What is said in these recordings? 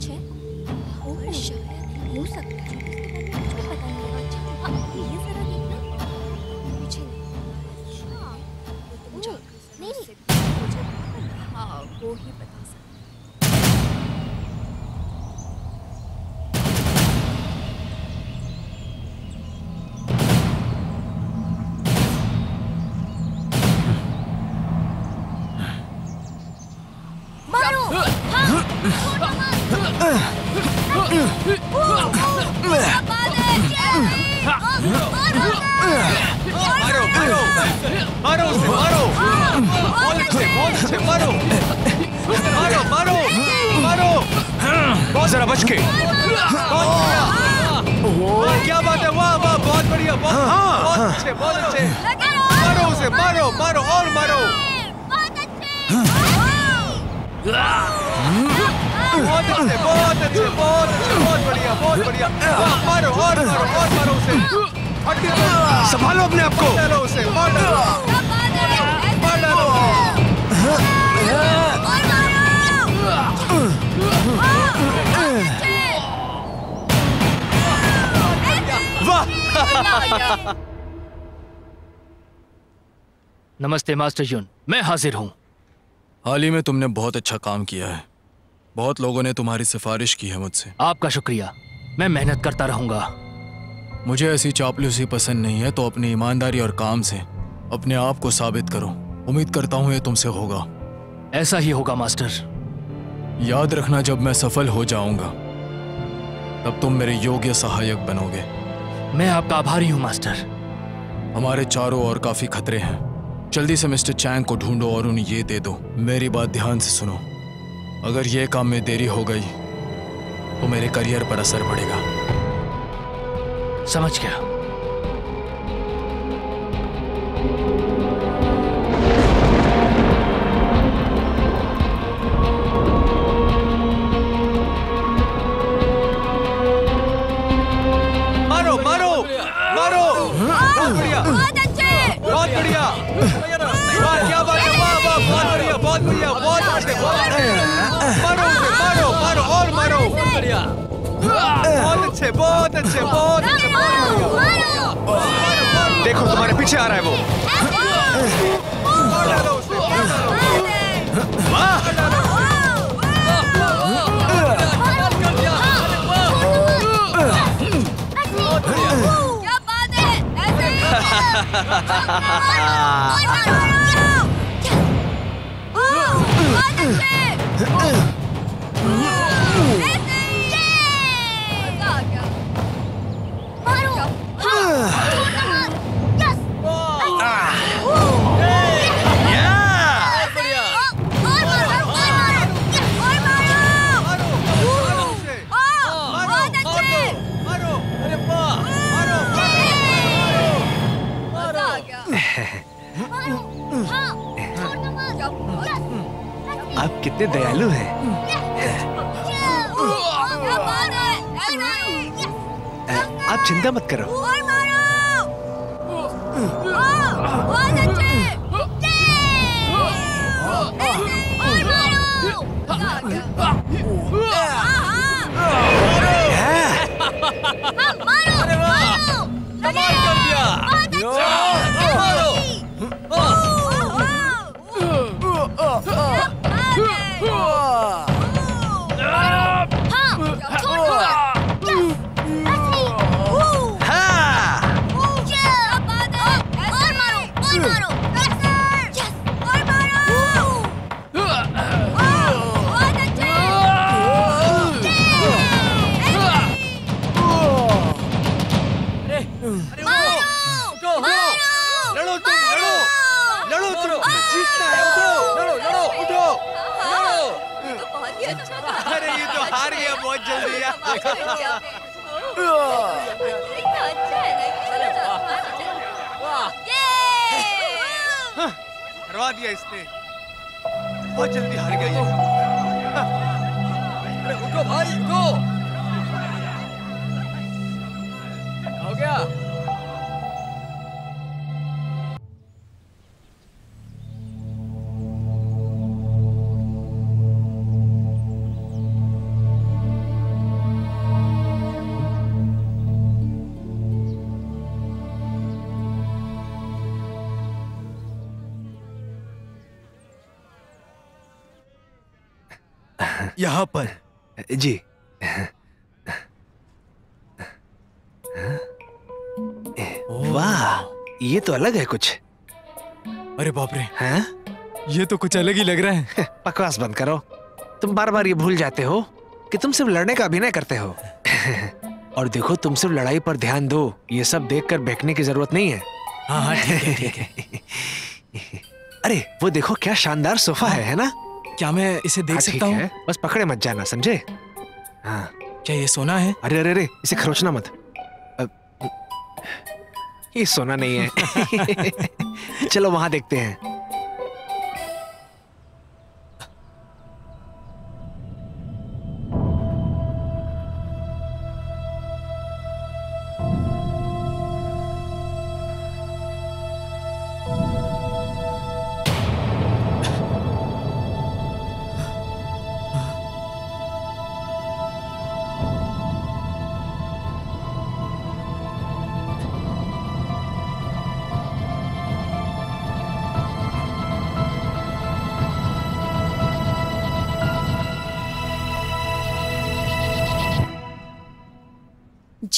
सच है? हो सकता है, वो ही बता सकता। नमस्ते मास्टर यून, मैं हाजिर हूँ। हाल ही में तुमने बहुत अच्छा काम किया है। बहुत लोगों ने तुम्हारी सिफारिश की है मुझसे। आपका शुक्रिया, मैं मेहनत करता रहूँगा। मुझे ऐसी चापलूसी पसंद नहीं है, तो अपनी ईमानदारी और काम से अपने आप को साबित करो। उम्मीद करता हूँ ये तुमसे होगा। ऐसा ही होगा मास्टर। याद रखना, जब मैं सफल हो जाऊँगा तब तुम मेरे योग्य सहायक बनोगे। मैं आपका आभारी हूँ मास्टर। हमारे चारों ओर काफी खतरे हैं। जल्दी से मिस्टर चैंग को ढूंढो और उन्हें ये दे दो। मेरी बात ध्यान से सुनो, अगर ये काम में देरी हो गई तो मेरे करियर पर असर पड़ेगा। समझ गया। मारो मारो मारो, बहुत बढ़िया बहुत बढ़िया। वाह क्या बात है, वाह वाह बहुत बढ़िया बहुत बढ़िया बहुत बढ़िया। मारो उसे मारो मारो और मारो। बहुत बढ़िया, बहुत अच्छे बहुत अच्छे बहुत अच्छे। देखो तुम्हारे पीछे आ रहा है वो। आप कितने दयालु हैं। आप चिंता मत करो। करवा दिया इसने, बहुत जल्दी हार गया ये। उठो भाई उठो, हो गया। यहाँ पर। जी। वाह, ये तो अलग है कुछ। अरे बाप रे, हैं? ये तो कुछ अलग ही लग रहा है। बकवास बंद करो, तुम बार बार ये भूल जाते हो कि तुम सिर्फ लड़ने का अभिनय करते हो। और देखो, तुम सिर्फ लड़ाई पर ध्यान दो, ये सब देखकर बहकने की जरूरत नहीं है। हाँ हाँ, ठीक है। अरे वो देखो, क्या शानदार सोफा है ना? क्या मैं इसे देख सकता हूँ? बस पकड़े मत जाना, समझे? हाँ। क्या ये सोना है? अरे अरे अरे, इसे खरोचना मत, ये सोना नहीं है। चलो वहां देखते हैं।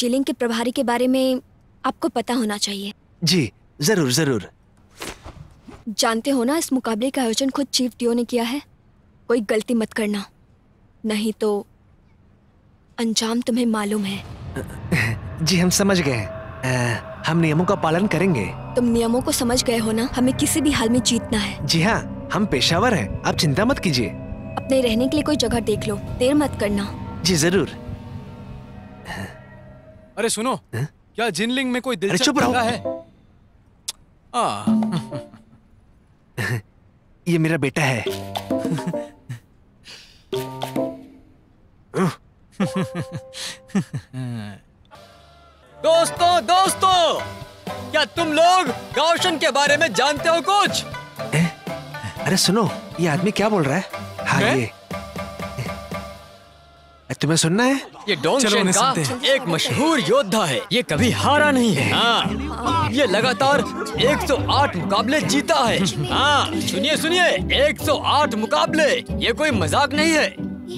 जिलिंग के प्रभारी के बारे में आपको पता होना चाहिए। जी, जरूर जरूर। जानते हो ना, इस मुकाबले का आयोजन खुद चीफ टियो ने किया है। कोई गलती मत करना, नहीं तो अंजाम तुम्हें मालूम है। जी, हम समझ गए। हम नियमों का पालन करेंगे। तुम नियमों को समझ गए हो ना? हमें किसी भी हाल में जीतना है। जी हाँ, हम पेशावर हैं, आप चिंता मत कीजिए। अपने रहने के लिए कोई जगह देख लो, देर मत करना। जी जरूर। अरे सुनो, क्या जिनलिंग में कोई दिलचस्प रहा है? ये मेरा बेटा है। दोस्तों दोस्तों, क्या तुम लोग गाओशन के बारे में जानते हो कुछ? अरे सुनो, ये आदमी क्या बोल रहा है? हाँ, ये तुम्हें सुनना है। ये डोंग शेन का एक मशहूर योद्धा है, ये कभी हारा नहीं है। हाँ, ये लगातार 108 मुकाबले जीता है। हाँ, सुनिए सुनिए, 108 मुकाबले, ये कोई मजाक नहीं है।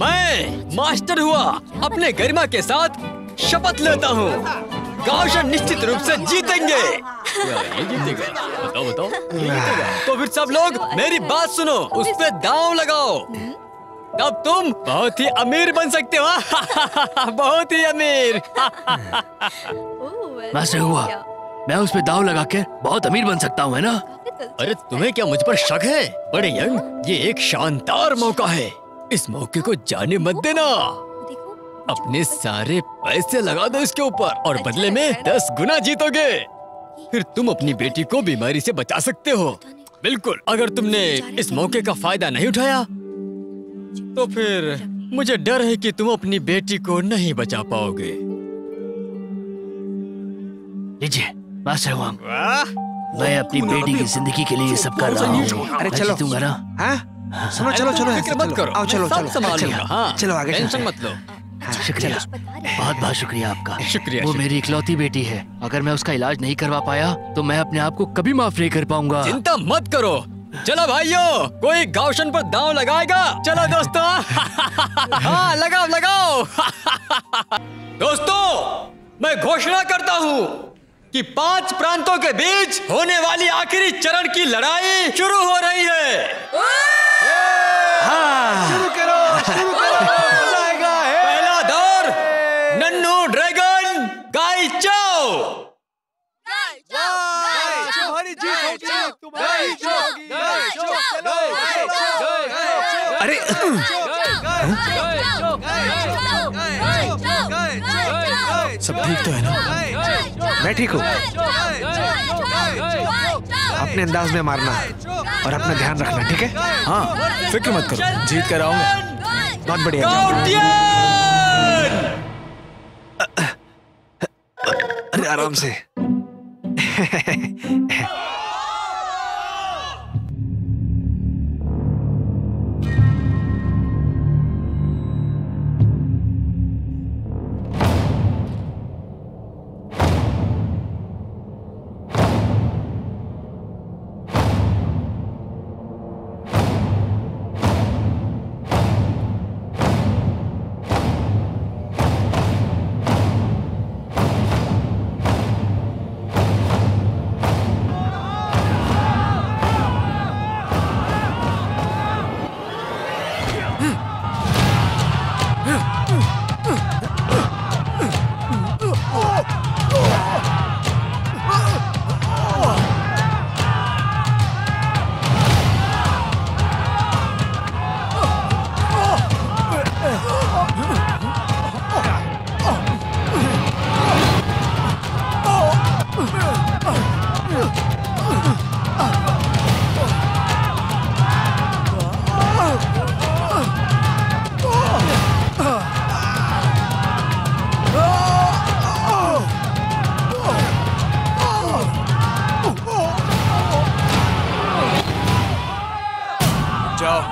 मैं मास्टर हुआ, अपने गरिमा के साथ शपथ लेता हूँ, गाओशन निश्चित रूप से जीतेंगे। ये जीतेगा, बताओ बताओ, जीतेगा। तो फिर सब लोग मेरी बात सुनो, उस पे दांव लगाओ, तब तुम बहुत ही अमीर बन सकते हो। बहुत ही अमीर। मास्टर हुआ, मैं उस पे दांव लगा के बहुत अमीर बन सकता हूँ, है ना? अरे तुम्हें क्या मुझ पर शक है? बड़े यंग, ये एक शानदार मौका है, इस मौके को जाने मत देना। अपने सारे पैसे लगा दो इसके ऊपर, और बदले में 10 गुना जीतोगे। फिर तुम अपनी बेटी को बीमारी से बचा सकते हो। बिल्कुल, अगर तुमने इस मौके का फायदा नहीं उठाया तो फिर मुझे डर है कि तुम अपनी बेटी को नहीं बचा पाओगे। लीजिए मास्टर वांग, मैं अपनी बेटी की जिंदगी के लिए ये सब कर रहा हूँ। अरे चलो, दूंगा ना? हाँ, सुनो, चलो चलो, फिक्र मत करो। आओ, चलो चलो, चलो आगे, टेंशन मत लो। शुक्रिया, बहुत बहुत शुक्रिया आपका। शुक्रिया। वो मेरी इकलौती बेटी है, अगर मैं उसका इलाज नहीं करवा पाया तो मैं अपने आप को कभी माफ नहीं कर पाऊंगा। चिंता मत करो। चलो भाइयों, कोई गाओशन पर दांव लगाएगा? चलो दोस्तों। हाँ, लगाओ लगाओ। दोस्तों, मैं घोषणा करता हूँ कि 5 प्रांतों के बीच होने वाली आखिरी चरण की लड़ाई शुरू हो रही है। हाँ। शुरू करो, जाएगा। पहला दौर, नन्नू ड्रैगन गाई चाओ। अरे, सब ठीक तो है ना? मैं ठीक हूँ। अपने अंदाज में मारना और अपना ध्यान रखना, ठीक है? हाँ, फिक्र मत करो, जीत कर आऊंगा। बहुत बढ़िया। अरे आराम से। Tio.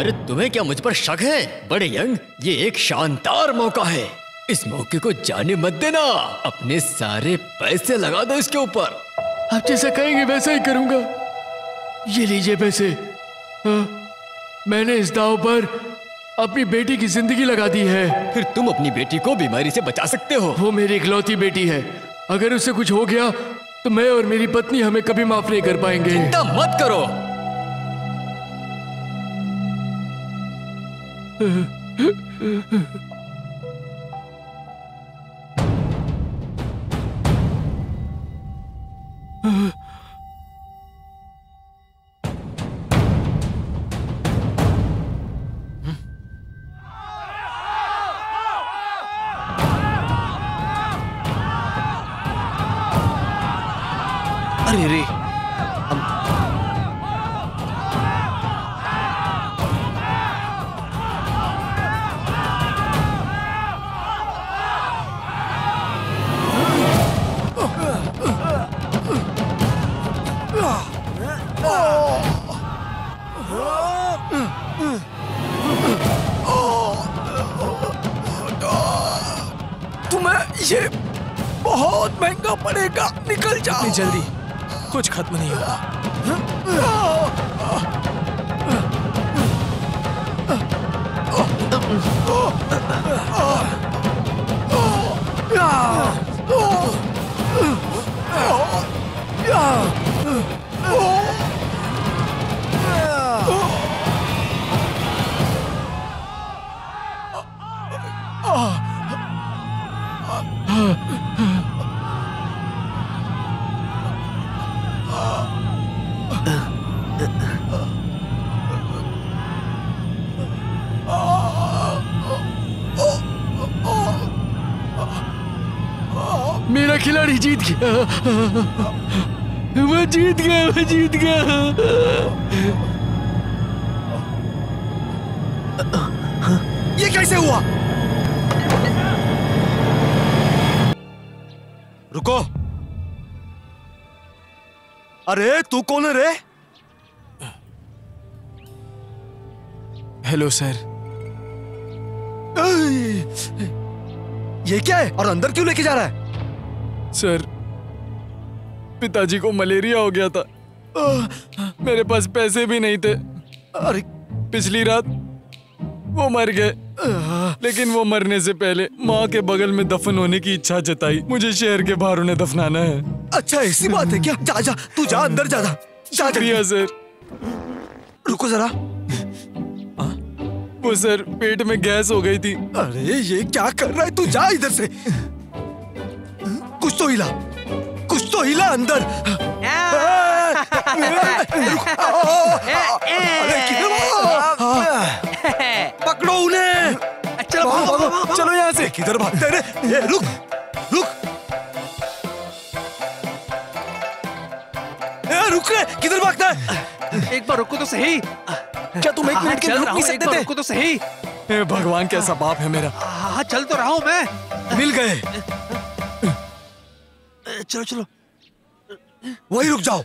अरे तुम्हें क्या मुझ पर शक है? बड़े यंग, ये एक शानदार मौका है। इस मौके को जाने मत देना। अपने सारे पैसे लगा दो इसके ऊपर। आप जैसा कहेंगे वैसा ही करूंगा। ये लीजिए पैसे। मैंने इस दांव पर अपनी बेटी की जिंदगी लगा दी है। फिर तुम अपनी बेटी को बीमारी से बचा सकते हो। वो मेरी इकलौती बेटी है। अगर उसे कुछ हो गया तो मैं और मेरी पत्नी हमें कभी माफ नहीं कर पाएंगे। चिंता मत करो। अरे रे, ये बहुत महंगा पड़ेगा। निकल जाओ। नहीं, जल्दी, कुछ खत्म नहीं होगा। मेरा खिलाड़ी जीत गया। मैं जीत गया, मैं जीत गया। ये कैसे हुआ? रुको, अरे तू कौन है रे? Hello sir. ये क्या है और अंदर क्यों लेके जा रहा है? सर, पिताजी को मलेरिया हो गया था। मेरे पास पैसे भी नहीं थे। अरे पिछली रात वो मर गए, लेकिन वो मरने से पहले माँ के बगल में दफन होने की इच्छा जताई। मुझे शहर के बाहर उन्हें दफनाना है। अच्छा, ऐसी बात है क्या? जा जा, तू जा अंदर, जा जा। शुक्रिया सर। रुको जरा। वो सर, पेट में गैस हो गई थी। अरे ये क्या कर रहा है तू? जा इधर से। कुछ तो हिला, कुछ तो हिला अंदर। पकड़ो उन्हें। चलो चलो यहाँ से। किधर भागते हैं? रुक रुक रुक रे, किधर भागता है? एक बार रुको तो सही। क्या तुम 1 मिनट के लिए रुक नहीं सकते थे? रुको तो सही। हे भगवान कैसा बाप है मेरा। हाँ चल तो रहा हूँ मैं। मिल गए। चलो चलो वही रुक जाओ।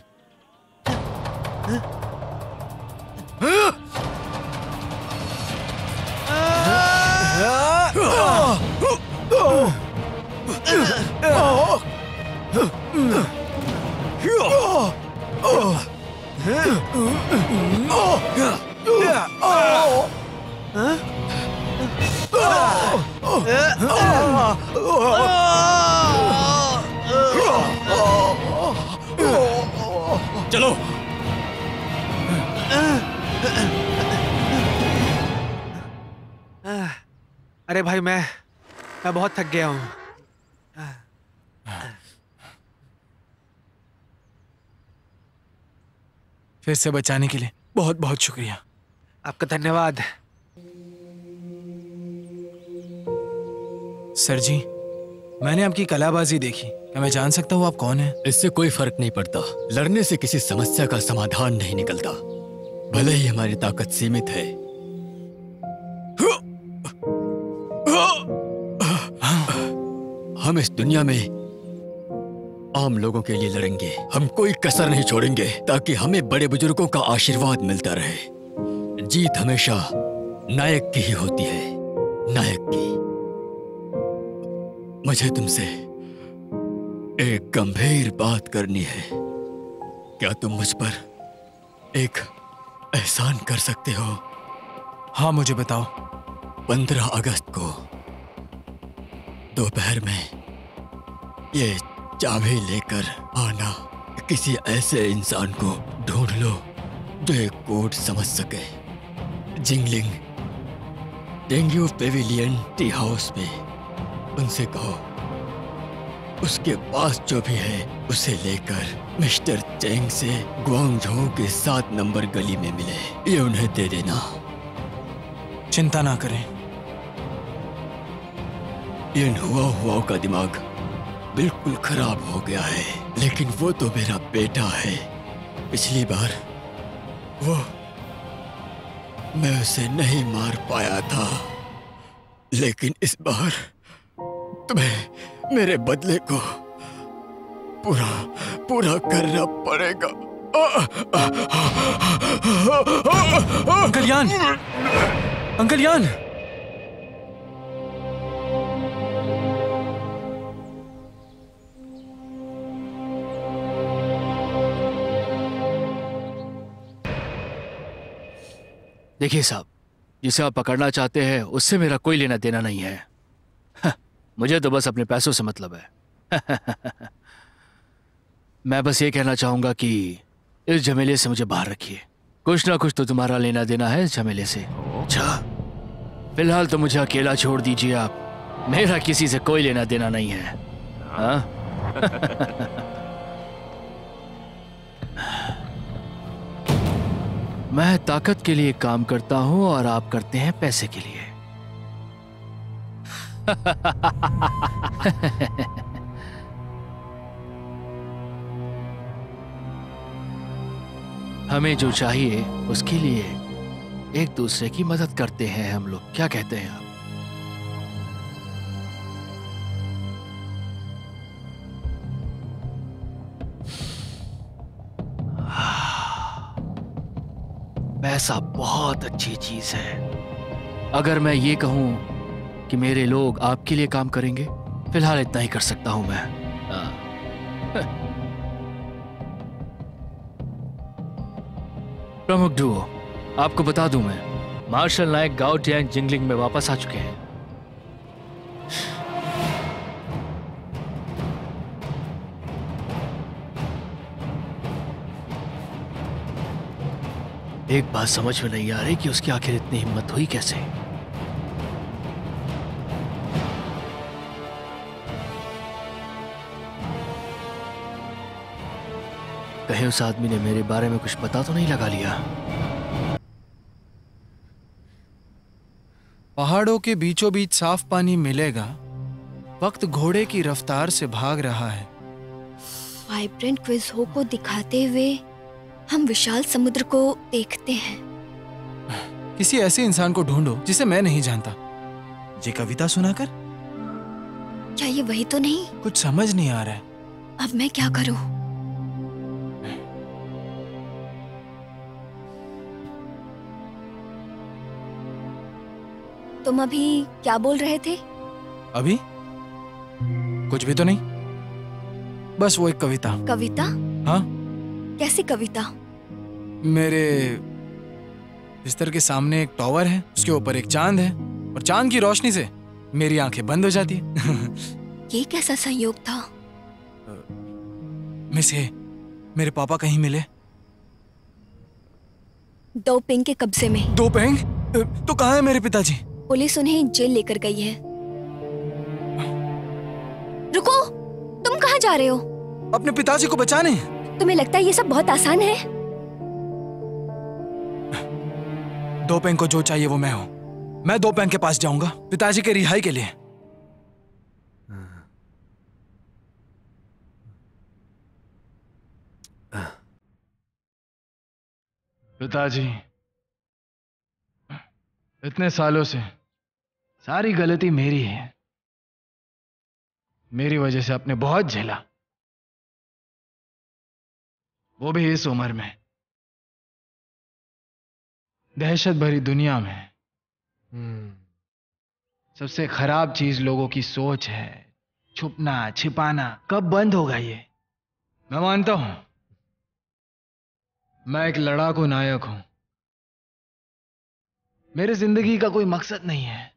चलो अरे भाई मैं बहुत थक गया हूँ। फिर से बचाने के लिए बहुत बहुत शुक्रिया। आपका धन्यवाद सर जी। मैंने आपकी कलाबाजी देखी, क्या मैं जान सकता हूँ आप कौन हैं? इससे कोई फर्क नहीं पड़ता। लड़ने से किसी समस्या का समाधान नहीं निकलता, भले ही हमारी ताकत सीमित है। हम इस दुनिया में आम लोगों के लिए लड़ेंगे। हम कोई कसर नहीं छोड़ेंगे ताकि हमें बड़े बुजुर्गों का आशीर्वाद मिलता रहे। जीत हमेशा नायक की ही होती है, नायक की। मुझे तुमसे एक गंभीर बात करनी है। क्या तुम मुझ पर एक एहसान कर सकते हो? हाँ मुझे बताओ। 15 अगस्त को दोपहर में ये चाबी लेकर आना। किसी ऐसे इंसान को ढूंढ लो जो एक कोड समझ सके। जिंगलिंग डेंगू पेविलियन टी हाउस में उनसे कहो उसके पास जो भी है उसे लेकर मिस्टर चेंग से गुआंगझों के 7 नंबर गली में मिले। ये उन्हें दे देना। चिंता ना करें। इन हुआ का दिमाग बिल्कुल खराब हो गया है, लेकिन वो तो मेरा बेटा है। पिछली बार वो मैं उसे नहीं मार पाया था, लेकिन इस बार तुम्हें मेरे बदले को पूरा पूरा करना पड़ेगा। अंकल यान, अंकल यान। देखिए साहब, जिसे आप पकड़ना चाहते हैं उससे मेरा कोई लेना देना नहीं है। मुझे तो बस अपने पैसों से मतलब है। मैं बस ये कहना चाहूँगा कि इस झमेले से मुझे बाहर रखिए। कुछ ना कुछ तो तुम्हारा लेना देना है इस झमेले से। अच्छा फिलहाल तो मुझे अकेला छोड़ दीजिए आप। मेरा किसी से कोई लेना देना नहीं है। हाँ? मैं ताकत के लिए काम करता हूं और आप करते हैं पैसे के लिए। हमें जो चाहिए उसके लिए एक दूसरे की मदद करते हैं हम लोग। क्या कहते हैं आप? पैसा बहुत अच्छी चीज है। अगर मैं ये कहूं कि मेरे लोग आपके लिए काम करेंगे, फिलहाल इतना ही कर सकता हूं मैं। प्रमुख डुओ, आपको बता दूं मैं, मार्शल नायक गाओ टियांग जिंगलिंग में वापस आ चुके हैं। एक बात समझ में नहीं आ रही कि उसकी आखिर इतनी हिम्मत हुई कैसे। कहीं उस आदमी ने मेरे बारे में कुछ पता तो नहीं लगा लिया। पहाड़ों के बीचों बीच साफ पानी मिलेगा। वक्त घोड़े की रफ्तार से भाग रहा है। वाइब्रेंट क्विज़ को दिखाते हुए हम विशाल समुद्र को देखते हैं। किसी ऐसे इंसान को ढूंढो जिसे मैं नहीं जानता। ये कविता सुनाकर क्या ये वही तो नहीं? कुछ समझ नहीं आ रहा है। अब मैं क्या करूं? तुम अभी क्या बोल रहे थे? अभी कुछ भी तो नहीं, बस वो एक कविता। कविता? हाँ। कैसी कविता? मेरे बिस्तर के सामने एक टॉवर है, उसके ऊपर एक चांद है और चांद की रोशनी से मेरी आंखें बंद हो जाती हैं। ये कैसा संयोग था? मिस हे, मेरे पापा कहीं मिले दो पेंग के कब्जे में। दो पेंग? तो कहाँ है मेरे पिताजी? पुलिस उन्हें जेल लेकर गई है। रुको, तुम कहाँ जा रहे हो? अपने पिताजी को बचाने। तुम्हें लगता है ये सब बहुत आसान है? दो पेंग को जो चाहिए वो मैं हूँ। मैं दो पेंग के पास जाऊंगा पिताजी के रिहाई के लिए। पिताजी, इतने सालों से सारी गलती मेरी है, मेरी वजह से आपने बहुत झेला, वो भी इस उम्र में, दहशत भरी दुनिया में। सबसे खराब चीज लोगों की सोच है, छुपना छिपाना। कब बंद होगा ये? मैं मानता हूं मैं एक लड़ाकू नायक हूं, मेरे जिंदगी का कोई मकसद नहीं है,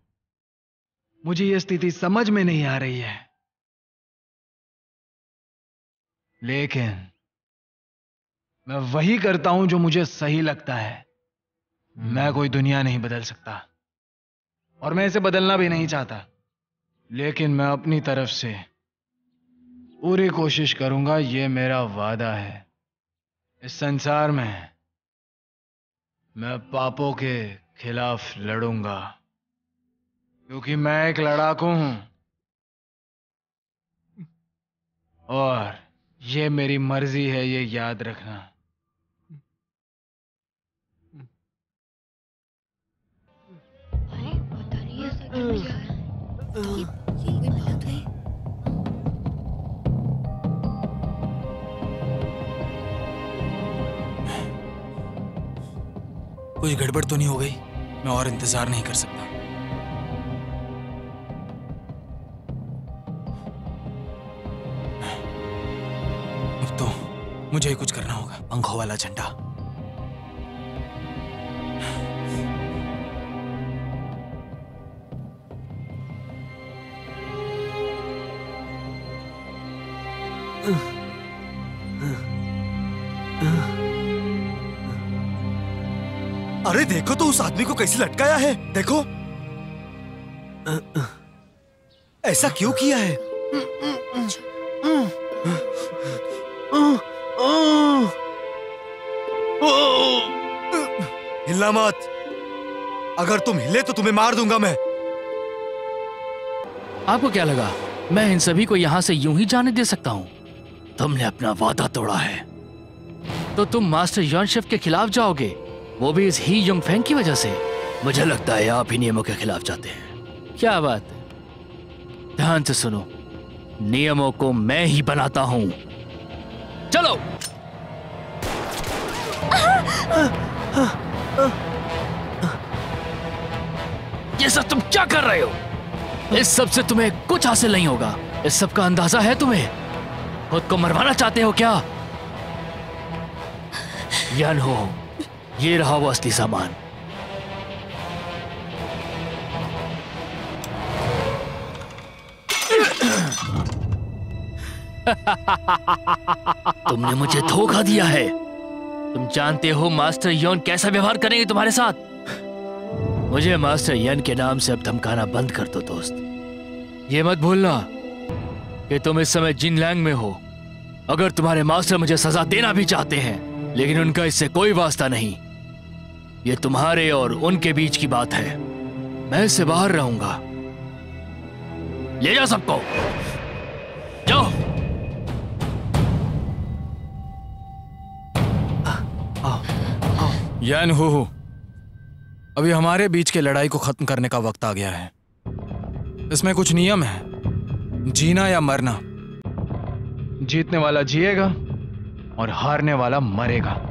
मुझे यह स्थिति समझ में नहीं आ रही है, लेकिन मैं वही करता हूं जो मुझे सही लगता है। मैं कोई दुनिया नहीं बदल सकता और मैं इसे बदलना भी नहीं चाहता, लेकिन मैं अपनी तरफ से पूरी कोशिश करूंगा, ये मेरा वादा है। इस संसार में मैं पापों के खिलाफ लड़ूंगा, क्योंकि मैं एक लड़ाकू हूं और ये मेरी मर्जी है, ये याद रखना। कुछ गड़बड़ तो नहीं हो गई? मैं और इंतजार नहीं कर सकता। अब तो मुझे ही कुछ करना होगा। पंखों वाला झंडा। अरे देखो तो उस आदमी को कैसे लटकाया है, देखो। ऐसा क्यों किया है? हिलना मत, अगर तुम हिले तो तुम्हें मार दूंगा मैं। आपको क्या लगा मैं इन सभी को यहाँ से यूं ही जाने दे सकता हूँ? तुमने अपना वादा तोड़ा है, तो तुम मास्टर यौन शेफ के खिलाफ जाओगे, वो भी इस ही यंग फैंग की वजह से। मुझे लगता है आप ही नियमों के खिलाफ जाते हैं। क्या बात है? ध्यान से सुनो, नियमों को मैं ही बनाता हूं। चलो। ये सब तुम क्या कर रहे हो? इस सब से तुम्हें कुछ हासिल नहीं होगा। इस सब का अंदाजा है तुम्हें? खुद को मरवाना चाहते हो क्या? यान हो, ये रहा वो असली सामान। तुमने मुझे धोखा दिया है। तुम जानते हो मास्टर यौन कैसा व्यवहार करेंगे तुम्हारे साथ। मुझे मास्टर यौन के नाम से अब धमकाना बंद कर दो दोस्त। ये मत भूलना कि तुम इस समय जिनलैंग में हो। अगर तुम्हारे मास्टर मुझे सजा देना भी चाहते हैं, लेकिन उनका इससे कोई वास्ता नहीं। ये तुम्हारे और उनके बीच की बात है। मैं इससे बाहर रहूंगा। ले जाओ सबको, जाओ। आओ। यान हु, अभी हमारे बीच के लड़ाई को खत्म करने का वक्त आ गया है। इसमें कुछ नियम है, जीना या मरना। जीतने वाला जिएगा और हारने वाला मरेगा।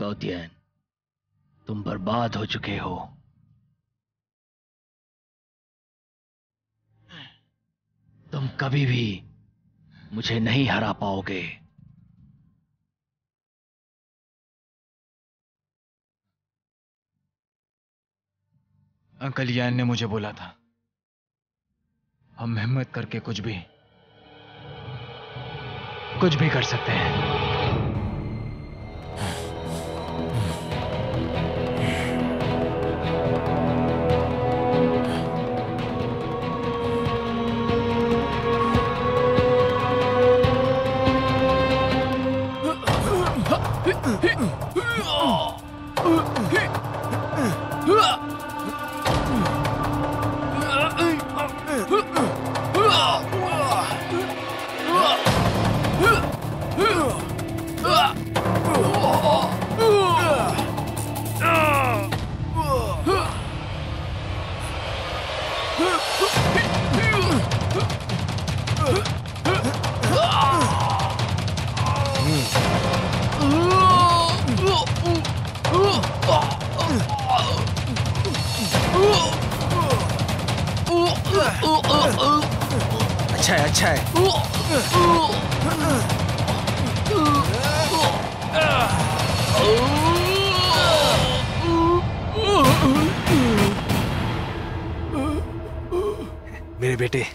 गाओ तियान, तुम बर्बाद हो चुके हो। तुम कभी भी मुझे नहीं हरा पाओगे। अंकल यान ने मुझे बोला था, हम हिम्मत करके कुछ भी कर सकते हैं। मेरे बेटे,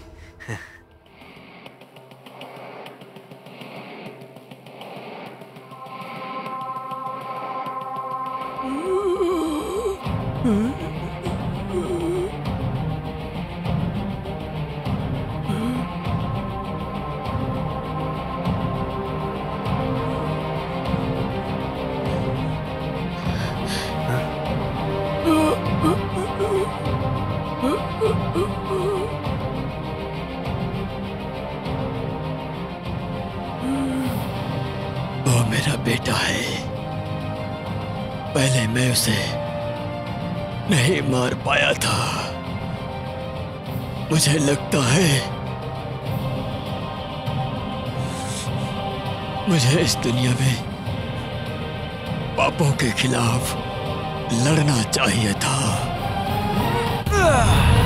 वो मेरा बेटा है, पहले मैं उसे नहीं मार पाया था। मुझे लगता है मुझे इस दुनिया में पापों के खिलाफ लड़ना चाहिए था।